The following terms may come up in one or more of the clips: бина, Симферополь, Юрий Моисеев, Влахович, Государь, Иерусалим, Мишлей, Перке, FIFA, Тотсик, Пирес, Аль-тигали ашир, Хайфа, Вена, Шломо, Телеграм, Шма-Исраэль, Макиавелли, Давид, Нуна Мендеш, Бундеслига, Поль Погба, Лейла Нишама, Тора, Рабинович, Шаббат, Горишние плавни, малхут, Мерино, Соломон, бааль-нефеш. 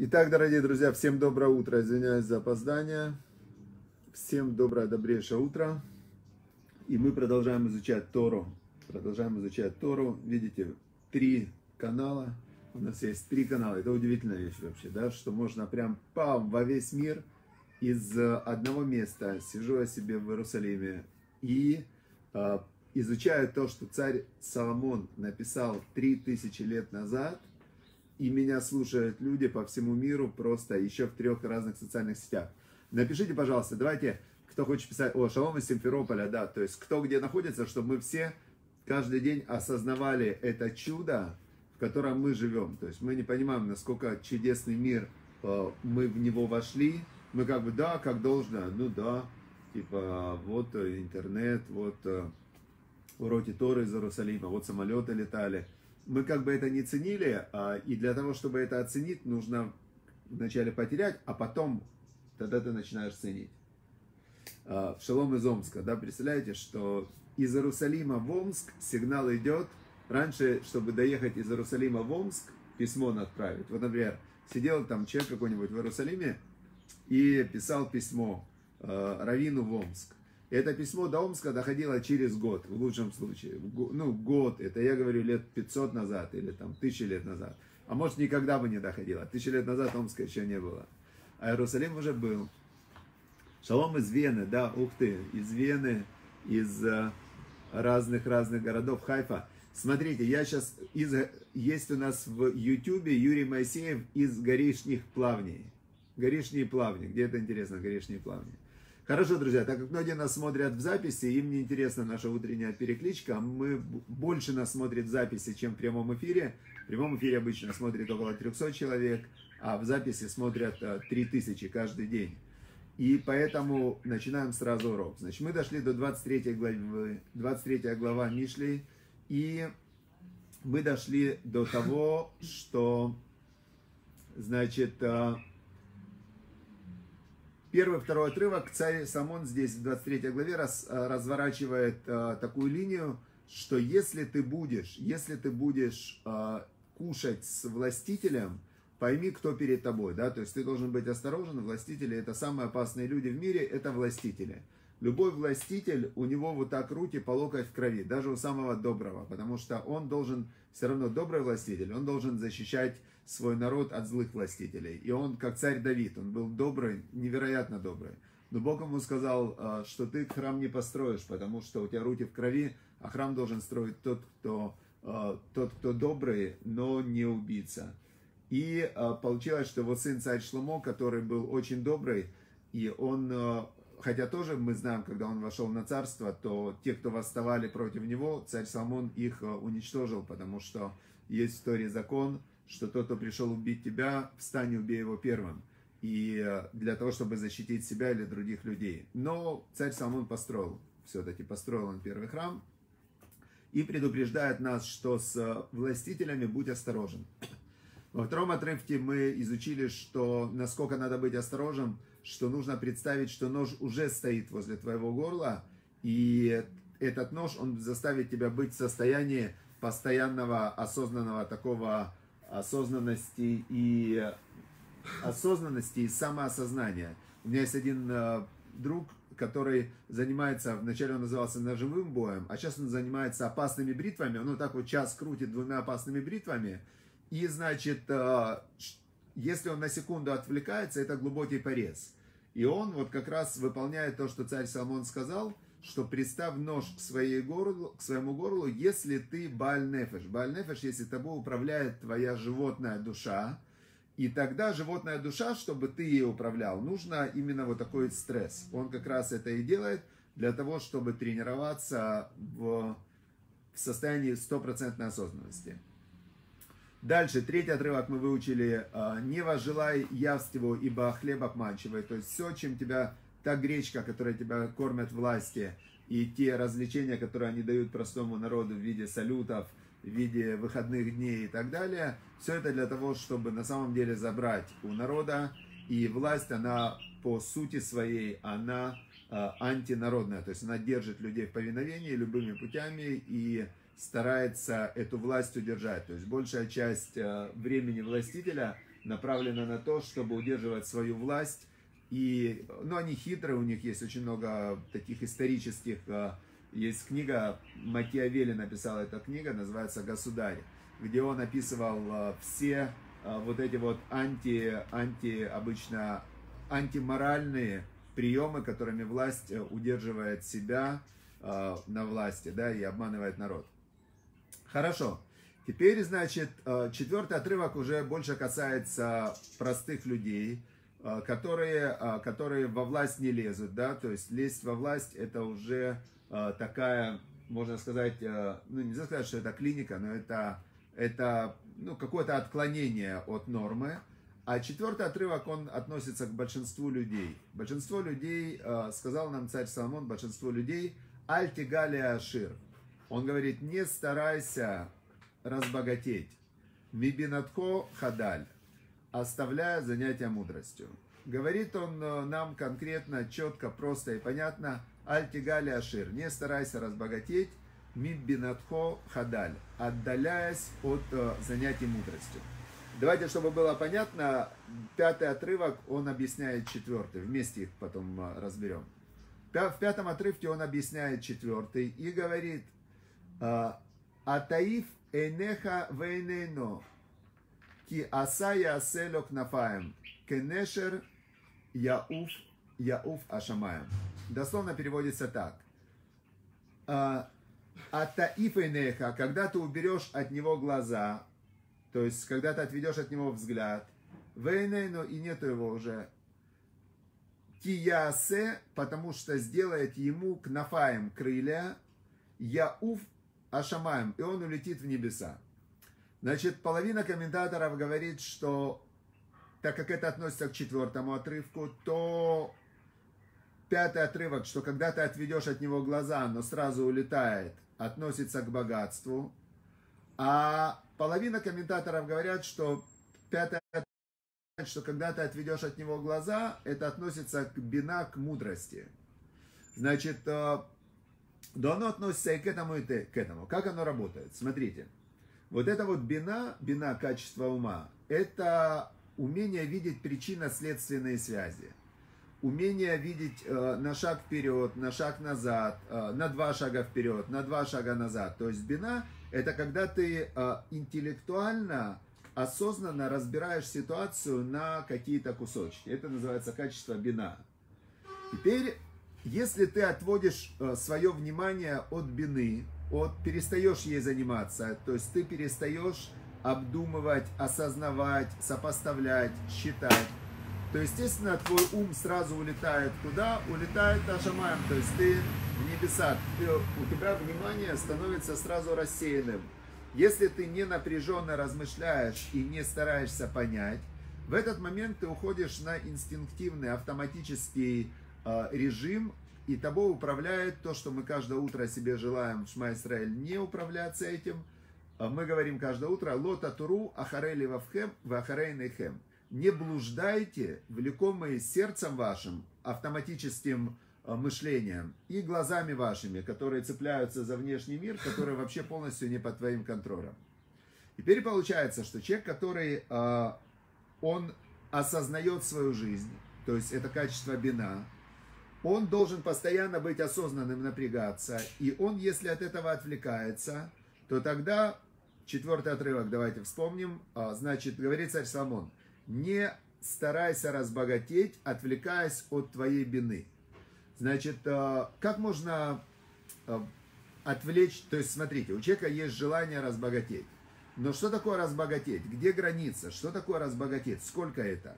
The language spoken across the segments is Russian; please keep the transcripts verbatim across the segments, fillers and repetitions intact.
Итак, дорогие друзья, всем доброе утро, извиняюсь за опоздание. Всем доброе, добрейшее утро. И мы продолжаем изучать Тору. Продолжаем изучать Тору. Видите, три канала. У нас есть три канала. Это удивительная вещь вообще, да, что можно прям пам, во весь мир из одного места. Сижу я себе в Иерусалиме и э, изучаю то, что царь Соломон написал три тысячи лет назад. И меня слушают люди по всему миру, просто еще в трех разных социальных сетях. Напишите, пожалуйста, давайте, кто хочет писать, о, шалом из Симферополя, да, то есть кто где находится, чтобы мы все каждый день осознавали это чудо, в котором мы живем. То есть мы не понимаем, насколько чудесный мир, мы в него вошли, мы как бы, да, как должно, ну да, типа, вот интернет, вот уроки Торы из Иерусалима, вот самолеты летали. Мы как бы это не ценили, и для того, чтобы это оценить, нужно вначале потерять, а потом тогда ты начинаешь ценить. Шалом из Омска, да, представляете, что из Иерусалима в Омск сигнал идет. Раньше, чтобы доехать из Иерусалима в Омск, письмо надо отправить. Вот, например, сидел там человек какой-нибудь в Иерусалиме и писал письмо раввину в Омск. Это письмо до Омска доходило через год, в лучшем случае. Ну, год, это я говорю лет пятьсот назад или там тысячи лет назад. А может, никогда бы не доходило. Тысячи лет назад Омска еще не было. А Иерусалим уже был. Шалом из Вены, да, ух ты, из Вены, из разных-разных городов Хайфа. Смотрите, я сейчас, из, есть у нас в Ютубе Юрий Моисеев из Горишних плавней. Горишние плавни, где это интересно, Горишние плавни. Хорошо, друзья, так как многие нас смотрят в записи, им не интересна наша утренняя перекличка, мы больше нас смотрит в записи, чем в прямом эфире. В прямом эфире обычно смотрит около трёхсот человек, а в записи смотрят три тысячи каждый день. И поэтому начинаем сразу урок. Значит, мы дошли до двадцать третьей главы, двадцать третья глава Мишлей, и мы дошли до того, что, значит... Первый, второй отрывок. Царь Соломон здесь в двадцать третьей главе раз, разворачивает а, такую линию, что если ты будешь, если ты будешь а, кушать с властителем, пойми, кто перед тобой. Да? То есть ты должен быть осторожен. Властители — это самые опасные люди в мире, это властители. Любой властитель, у него вот так руки по локоть в крови, даже у самого доброго, потому что он должен, все равно добрый властитель, он должен защищать свой народ от злых властителей. И он, как царь Давид, он был добрый, невероятно добрый. Но Бог ему сказал, что ты храм не построишь, потому что у тебя руки в крови, а храм должен строить тот, кто, тот, кто добрый, но не убийца. И получилось, что вот сын царь Шломо, который был очень добрый, и он, хотя тоже мы знаем, когда он вошел на царство, то те, кто восставали против него, царь Соломон их уничтожил, потому что есть в Торе закон, что тот, кто пришел убить тебя, встань и убей его первым. И для того, чтобы защитить себя или других людей. Но царь Соломон построил, все-таки построил он первый храм. И предупреждает нас, что с властителями будь осторожен. Во втором отрывке мы изучили, что насколько надо быть осторожным, что нужно представить, что нож уже стоит возле твоего горла. И этот нож, он заставит тебя быть в состоянии постоянного, осознанного такого... осознанности и осознанности и самоосознания. У меня есть один э, друг, который занимается, вначале он назывался ножевым боем, а сейчас он занимается опасными бритвами. Он вот так вот час крутит двумя опасными бритвами. И, значит, э, если он на секунду отвлекается, это глубокий порез. И он вот как раз выполняет то, что царь Соломон сказал, что приставь нож к, своей горлу, к своему горлу, если ты бааль-нефеш. Бааль-нефеш, если тобой управляет твоя животная душа, и тогда животная душа, чтобы ты ей управлял, нужно именно вот такой стресс. Он как раз это и делает для того, чтобы тренироваться в, в состоянии стопроцентной осознанности. Дальше, третий отрывок мы выучили. «Не возжелай явству, ибо хлеб обманчивый». То есть все, чем тебя... Та гречка, которая тебя кормят власти, и те развлечения, которые они дают простому народу в виде салютов, в виде выходных дней и так далее, все это для того, чтобы на самом деле забрать у народа. И власть, она по сути своей, она э, антинародная, то есть она держит людей в повиновении любыми путями и старается эту власть удержать. То есть большая часть э, времени властителя направлена на то, чтобы удерживать свою власть. И, ну, они хитрые, у них есть очень много таких исторических... Есть книга, Макиавелли написал эта книга, называется «Государь», где он описывал все вот эти вот анти, анти, обычно антиморальные приемы, которыми власть удерживает себя на власти, да, и обманывает народ. Хорошо. Теперь, значит, четвертый отрывок уже больше касается простых людей, которые, которые во власть не лезут, да, то есть лезть во власть — это уже такая, можно сказать, ну, нельзя сказать, что это клиника, но это, это ну, какое-то отклонение от нормы. А четвертый отрывок, он относится к большинству людей. Большинство людей, сказал нам царь Соломон, большинство людей, «Аль-тигалия ашир». Он говорит, не старайся разбогатеть. Мибинатко хадаль, оставляя занятия мудростью. Говорит он нам конкретно, четко, просто и понятно, «Аль-тигали ашир», не старайся разбогатеть, мибинатко хадаль, отдаляясь от занятий мудростью. Давайте, чтобы было понятно, пятый отрывок, он объясняет четвертый, вместе их потом разберем. В пятом отрывке он объясняет четвертый и говорит, «Атаиф энеха вейнейно, ки асая аселок нафаем, кенешер яуф, яуф ашамаем». Дословно переводится так. «Атаиф энеха», когда ты уберешь от него глаза, то есть когда ты отведешь от него взгляд, вейнейно, и нету его уже, киясе, потому что сделает ему кнафаем крылья, яуф ашамаем, и он улетит в небеса. Значит, половина комментаторов говорит, что так как это относится к четвертому отрывку, то пятый отрывок, что когда ты отведешь от него глаза, но сразу улетает, относится к богатству. А половина комментаторов говорят, что пятый отрывок, что когда ты отведешь от него глаза, это относится к бина, к мудрости. Значит, да, оно относится и к этому, и к этому. Как оно работает? Смотрите. Вот это вот бина, бина, качество ума, это умение видеть причинно-следственные связи. Умение видеть э, на шаг вперед, на шаг назад, э, на два шага вперед, на два шага назад. То есть бина – это когда ты э, интеллектуально, осознанно разбираешь ситуацию на какие-то кусочки. Это называется качество бина. Теперь, если ты отводишь свое внимание от бины, от, перестаешь ей заниматься, то есть ты перестаешь обдумывать, осознавать, сопоставлять, считать, то, естественно, твой ум сразу улетает куда? Улетает ашамаем, то есть ты в небеса, ты, у тебя внимание становится сразу рассеянным. Если ты не напряженно размышляешь и не стараешься понять, в этот момент ты уходишь на инстинктивный, автоматический э, режим, и тобой управляет то, что мы каждое утро себе желаем в Шма-Исраэль не управляться этим. Мы говорим каждое утро «Лота туру ахарели вавхем вахарейный хем». Не блуждайте, влекомые сердцем вашим, автоматическим мышлением и глазами вашими, которые цепляются за внешний мир, который вообще полностью не под твоим контролем. Теперь получается, что человек, который, он осознает свою жизнь, то есть это качество бина, он должен постоянно быть осознанным, напрягаться, и он, если от этого отвлекается, то тогда, четвертый отрывок, давайте вспомним, значит, говорит царь Соломон, не старайся разбогатеть, отвлекаясь от твоей бины. Значит, как можно отвлечь, то есть, смотрите, у человека есть желание разбогатеть. Но что такое разбогатеть? Где граница? Что такое разбогатеть? Сколько это?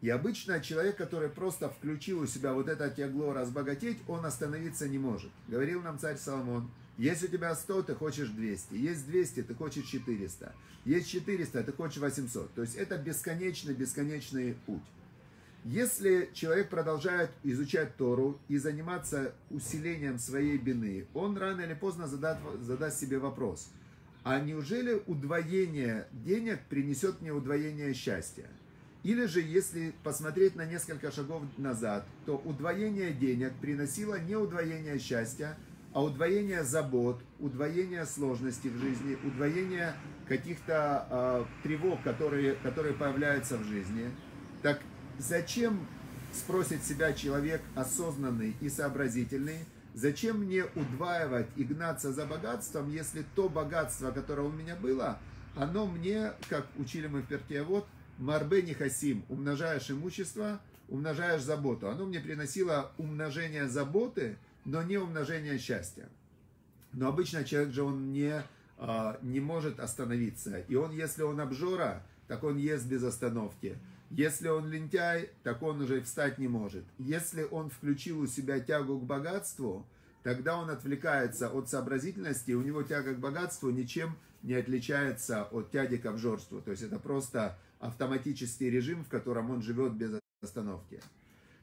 И обычно человек, который просто включил у себя вот это тягло разбогатеть, он остановиться не может. Говорил нам царь Соломон, есть у тебя сто, ты хочешь двести, есть двести, ты хочешь четыреста, есть четыреста, ты хочешь восемьсот. То есть это бесконечный-бесконечный путь. Если человек продолжает изучать Тору и заниматься усилением своей бины, он рано или поздно задат, задаст себе вопрос, а неужели удвоение денег принесет мне удвоение счастья? Или же, если посмотреть на несколько шагов назад, то удвоение денег приносило не удвоение счастья, а удвоение забот, удвоение сложностей в жизни, удвоение каких-то э, тревог, которые, которые появляются в жизни. Так зачем, спросит себя человек осознанный и сообразительный, зачем мне удваивать и гнаться за богатством, если то богатство, которое у меня было, оно мне, как учили мы в Перке, вот, марбе нехасим, умножаешь имущество, умножаешь заботу. Оно мне приносило умножение заботы, но не умножение счастья. Но обычно человек же он не, не может остановиться. И он, если он обжора, так он ест без остановки. Если он лентяй, так он уже встать не может. Если он включил у себя тягу к богатству, тогда он отвлекается от сообразительности, у него тяга к богатству ничем не отличается от тяги к обжорству. То есть это просто автоматический режим, в котором он живет без остановки.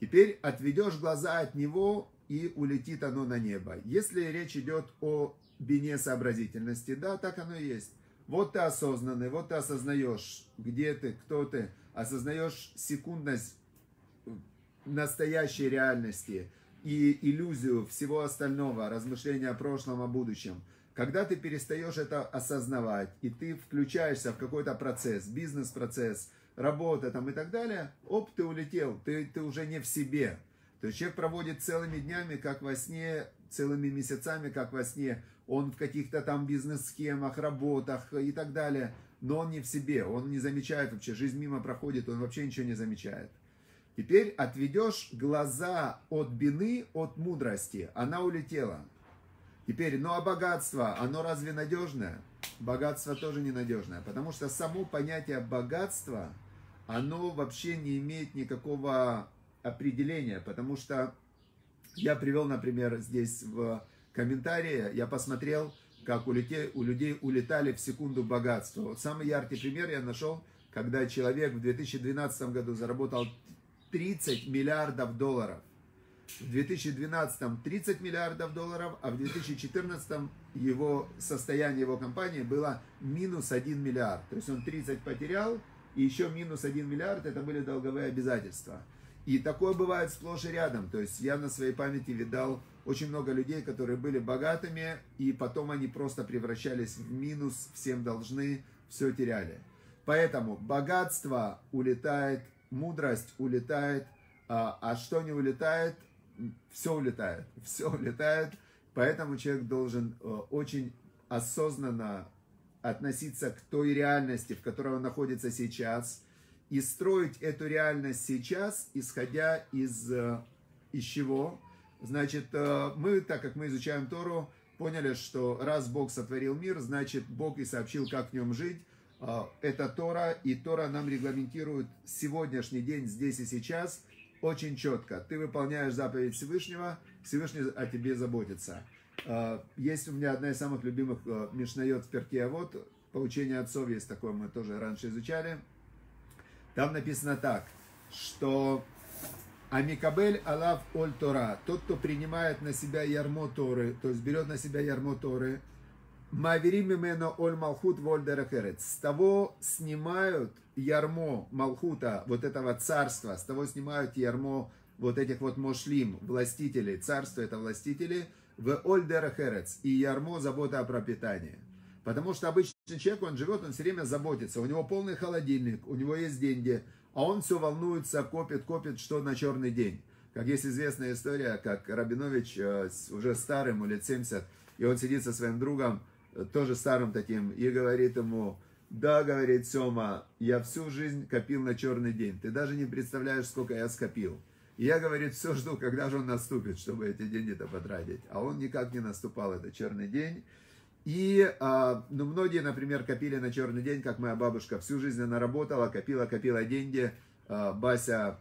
Теперь отведешь глаза от него, и улетит оно на небо. Если речь идет о бине сообразительности, да, так оно и есть. Вот ты осознанный, вот ты осознаешь, где ты, кто ты, осознаешь секундность настоящей реальности и иллюзию всего остального, размышления о прошлом, о будущем. Когда ты перестаешь это осознавать, и ты включаешься в какой-то процесс, бизнес-процесс, работа там и так далее, оп, ты улетел, ты, ты уже не в себе. То есть человек проводит целыми днями, как во сне, целыми месяцами, как во сне. Он в каких-то там бизнес-схемах, работах и так далее. Но он не в себе, он не замечает вообще. Жизнь мимо проходит, он вообще ничего не замечает. Теперь отведешь глаза от бины, от мудрости. Она улетела. Теперь, ну а богатство, оно разве надежное? Богатство тоже ненадежное. Потому что само понятие богатства, оно вообще не имеет никакого определения. Потому что я привел, например, здесь в комментарии, я посмотрел, как у людей, у людей улетали в секунду богатства. Вот самый яркий пример я нашел, когда человек в две тысячи двенадцатом году заработал тридцать миллиардов долларов. В две тысячи двенадцатом тридцать миллиардов долларов, а в две тысячи четырнадцатом его состояние его компании было минус один миллиард. То есть он тридцать потерял, и еще минус один миллиард, это были долговые обязательства. И такое бывает сплошь и рядом. То есть я на своей памяти видал очень много людей, которые были богатыми, и потом они просто превращались в минус, всем должны, все теряли. Поэтому богатство улетает, мудрость улетает, а, а что не улетает, все улетает, все улетает. Поэтому человек должен очень осознанно относиться к той реальности, в которой он находится сейчас, и строить эту реальность сейчас, исходя из, из чего? Значит, мы, так как мы изучаем Тору, поняли, что раз Бог сотворил мир, значит, Бог и сообщил, как в нем жить. Это Тора, и Тора нам регламентирует сегодняшний день, здесь и сейчас, очень четко. Ты выполняешь заповедь Всевышнего, Всевышний о тебе заботится. Есть у меня одна из самых любимых мишнайот в Перке, а вот поучение отцов есть такое, мы тоже раньше изучали. Там написано так, что «Амикабель алав оль Тора», тот, кто принимает на себя ярмо Торы, то есть берет на себя ярмо Торы, «Маверим именно оль малхут воль дерехерец», с того снимают ярмо малхута, вот этого царства, с того снимают ярмо вот этих вот мошлим, властителей, царство это властители, в оль дерехерец, и ярмо забота о пропитании. Потому что обычный человек, он живет, он все время заботится. У него полный холодильник, у него есть деньги, а он все волнуется, копит, копит, что на черный день. Как есть известная история, как Рабинович уже старым, лет семьдесят, и он сидит со своим другом, тоже старым таким, и говорит ему, да, говорит, Сема, я всю жизнь копил на черный день. Ты даже не представляешь, сколько я скопил. И я, говорит, все жду, когда же он наступит, чтобы эти деньги-то потратить. А он никак не наступал, это черный день. И ну, многие, например, копили на черный день, как моя бабушка. Всю жизнь она работала, копила, копила деньги. Бася,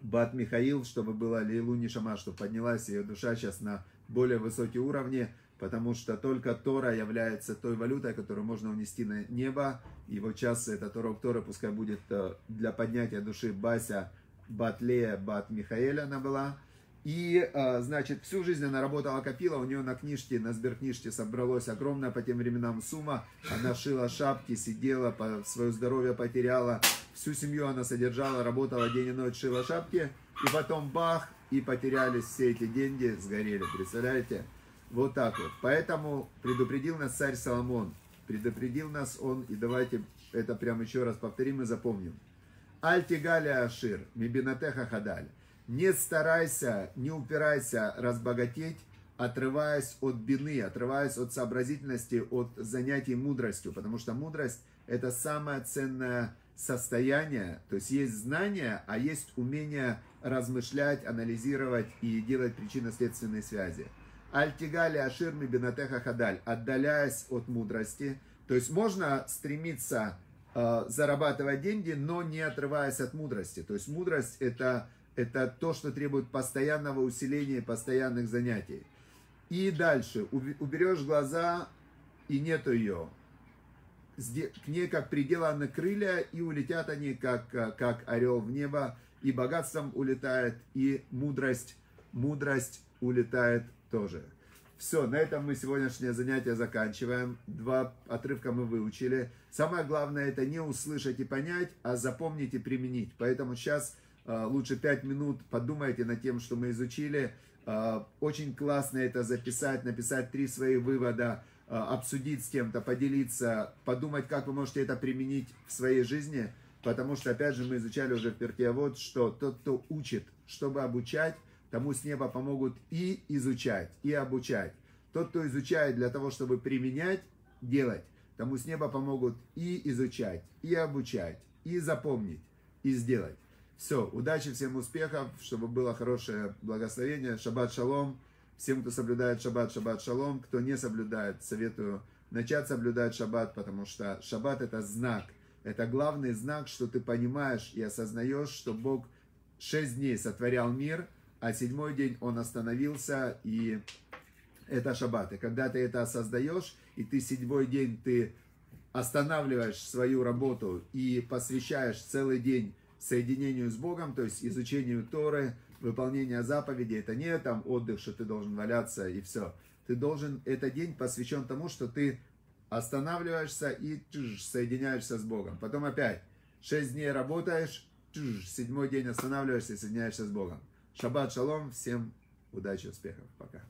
Бат Михаил, чтобы была Лейлу Нишама, чтобы поднялась ее душа сейчас на более высокие уровни, потому что только Тора является той валютой, которую можно унести на небо. И вот сейчас это Торок Торы, пускай будет для поднятия души Бася, Бат Лея, Бат Михаэля она была. И, значит, всю жизнь она работала, копила, у нее на книжке, на сберкнижке собралось огромная по тем временам сумма, она шила шапки, сидела, свое здоровье потеряла, всю семью она содержала, работала день и ночь, шила шапки, и потом бах, и потерялись все эти деньги, сгорели, представляете? Вот так вот. Поэтому предупредил нас царь Соломон. Предупредил нас он, и давайте это прямо еще раз повторим и запомним. Аль-тигаля ашир, мибинатеха хадаль. Не старайся, не упирайся разбогатеть, отрываясь от бины, отрываясь от сообразительности, от занятий мудростью. Потому что мудрость – это самое ценное состояние. То есть есть знание, а есть умение размышлять, анализировать и делать причинно-следственные связи. Аль-тигали аширми бинатеха хадаль. Отдаляясь от мудрости. То есть можно стремиться э, зарабатывать деньги, но не отрываясь от мудрости. То есть мудрость – это, это то, что требует постоянного усиления и постоянных занятий. И дальше. Уберешь глаза, и нету ее. К ней как приделаны крылья, и улетят они, как, как орел в небо. И богатством улетает, и мудрость, мудрость улетает тоже. Все, на этом мы сегодняшнее занятие заканчиваем. Два отрывка мы выучили. Самое главное, это не услышать и понять, а запомнить и применить. Поэтому сейчас э, лучше пять минут подумайте над тем, что мы изучили. Очень классно это записать, написать три свои вывода, обсудить с кем-то, поделиться, подумать, как вы можете это применить в своей жизни, потому что, опять же, мы изучали уже в Перкеавод, что тот, кто учит, чтобы обучать, тому с неба помогут и изучать, и обучать. Тот, кто изучает для того, чтобы применять, делать, тому с неба помогут и изучать, и обучать, и запомнить, и сделать. Все, удачи, всем успехов, чтобы было хорошее благословение. Шаббат шалом. Всем, кто соблюдает шаббат, шаббат шалом. Кто не соблюдает, советую начать соблюдать шаббат, потому что шаббат — это знак. Это главный знак, что ты понимаешь и осознаешь, что Бог шесть дней сотворял мир, а седьмой день Он остановился, и это шаббат. И когда ты это осознаешь, и ты седьмой день ты останавливаешь свою работу и посвящаешь целый день соединению с Богом, то есть изучению Торы, выполнение заповедей. Это не там отдых, что ты должен валяться и все. Ты должен, этот день посвящен тому, что ты останавливаешься и тш, соединяешься с Богом. Потом опять шесть дней работаешь, тш, седьмой день останавливаешься и соединяешься с Богом. Шаббат шалом, всем удачи, успехов, пока.